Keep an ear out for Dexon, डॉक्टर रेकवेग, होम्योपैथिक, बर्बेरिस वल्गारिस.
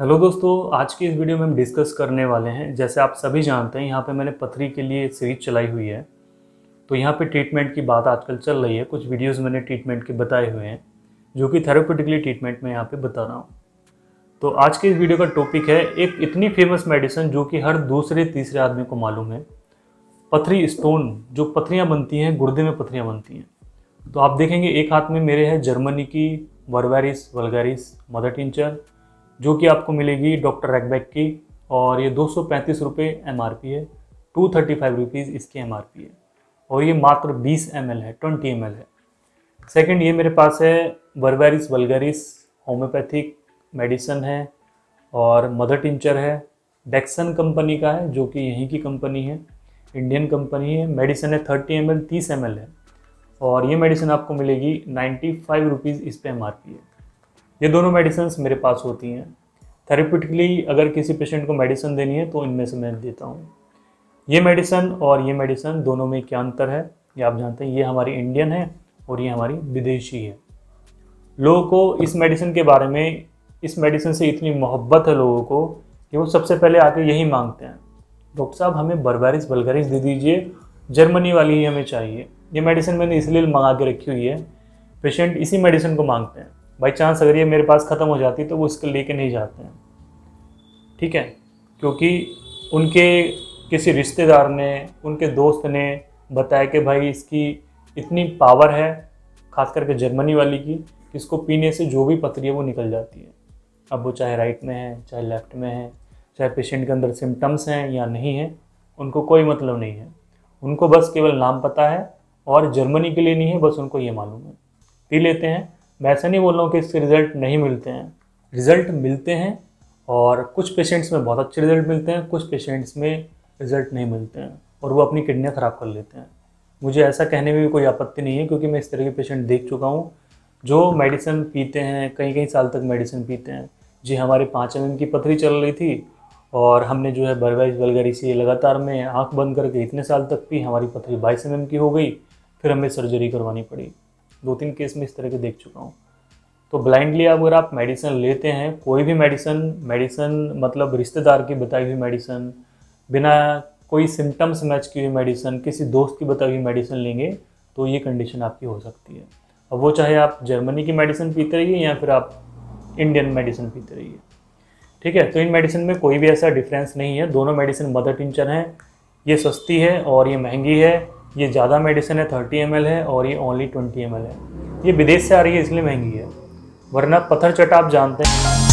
Hello दोस्तों, आज की इस वीडियो में हम डिस्कस करने वाले हैं। जैसे आप सभी जानते हैं, यहाँ पे मैंने पथरी के लिए सीरीज चलाई हुई है, तो यहाँ पे ट्रीटमेंट की बात आजकल चल रही है। कुछ वीडियोस मैंने ट्रीटमेंट के बताए हुए हैं, जो कि थेरेप्यूटिकली ट्रीटमेंट में यहाँ पे बता रहा हूँ। तो आज के इस वीडियो का टॉपिक है एक इतनी फेमस मेडिसिन जो कि हर दूसरे तीसरे आदमी को मालूम है, पथरी स्टोन। जो पथरियाँ बनती हैं, गुर्दे में पथरियाँ बनती हैं। तो आप देखेंगे एक हाथ में मेरे है जर्मनी की बर्बेरिस वल्गारिस मदर टिंचर, जो कि आपको मिलेगी डॉक्टर रेकवेग की, और ये 235 रुपये MRP है, 235 रुपीज़ इसकी MRP है, और ये मात्र 20 ml है, 20 ml है। सेकंड, ये मेरे पास है बर्बेरिस वल्गारिस होम्योपैथिक मेडिसन है और मदर टिंचर है, डेक्सन कंपनी का है, जो कि यहीं की कंपनी है, इंडियन कंपनी है। मेडिसन है 30 ml, 30 ml है, और ये मेडिसिन आपको मिलेगी 95 रुपीज़ इस पर MRP है। ये दोनों मेडिसिन्स मेरे पास होती हैं। थेरेप्यूटिकली अगर किसी पेशेंट को मेडिसिन देनी है तो इनमें से मैं देता हूँ। ये मेडिसिन और ये मेडिसिन दोनों में क्या अंतर है ये आप जानते हैं। ये हमारी इंडियन है और ये हमारी विदेशी है। लोगों को इस मेडिसिन के बारे में, इस मेडिसिन से इतनी मोहब्बत है लोगों को कि वो सबसे पहले आके यही मांगते हैं, डॉक्टर साहब हमें बर्बेरिस वल्गारिस दे दीजिए, जर्मनी वाली ही हमें चाहिए। ये मेडिसिन मैंने इसलिए मंगा के रखी हुई है, पेशेंट इसी मेडिसिन को मांगते हैं। बाई चांस अगर ये मेरे पास ख़त्म हो जाती तो वो इसको लेके नहीं जाते हैं, ठीक है, क्योंकि उनके किसी रिश्तेदार ने, उनके दोस्त ने बताया कि भाई इसकी इतनी पावर है, ख़ास करके जर्मनी वाली की, इसको पीने से जो भी पथरी है वो निकल जाती है। अब वो चाहे राइट में है, चाहे लेफ़्ट में है, चाहे पेशेंट के अंदर सिम्टम्स हैं या नहीं हैं, उनको कोई मतलब नहीं है। उनको बस केवल नाम पता है और जर्मनी के लिए नहीं है, बस उनको ये मालूम है, पी लेते हैं। मैं ऐसा नहीं बोल रहा हूँ कि इसके रिज़ल्ट नहीं मिलते हैं, रिज़ल्ट मिलते हैं, और कुछ पेशेंट्स में बहुत अच्छे रिज़ल्ट मिलते हैं, कुछ पेशेंट्स में रिज़ल्ट नहीं मिलते हैं और वो अपनी किडनियाँ ख़राब कर लेते हैं। मुझे ऐसा कहने में भी कोई आपत्ति नहीं है, क्योंकि मैं इस तरह के पेशेंट देख चुका हूँ जो मेडिसिन पीते हैं, कई कई साल तक मेडिसिन पीते हैं। जी, हमारे 5 mm की पथरी चल रही थी और हमने जो है बर्बेरिस वल्गारिस लगातार में आँख बंद करके इतने साल तक पी, हमारी पथरी 22 mm की हो गई, फिर हमें सर्जरी करवानी पड़ी। 2-3 केस में इस तरह के देख चुका हूँ। तो ब्लाइंडली अगर आप मेडिसिन लेते हैं, कोई भी मेडिसिन मतलब रिश्तेदार की बताई हुई मेडिसिन, बिना कोई सिम्टम्स मैच की हुई मेडिसिन, किसी दोस्त की बताई हुई मेडिसिन लेंगे तो ये कंडीशन आपकी हो सकती है। अब वो चाहे आप जर्मनी की मेडिसिन पीते रहिए या फिर आप इंडियन मेडिसिन पीते रहिए, ठीक है। तो इन मेडिसिन में कोई भी ऐसा डिफरेंस नहीं है। दोनों मेडिसिन मदर टिंचर हैं, ये सस्ती है और ये महंगी है। ये ज़्यादा मेडिसिन है, 30 ml है, और ये ओनली 20 ml है। ये विदेश से आ रही है इसलिए महंगी है, वरना पत्थर चट्टा आप जानते हैं।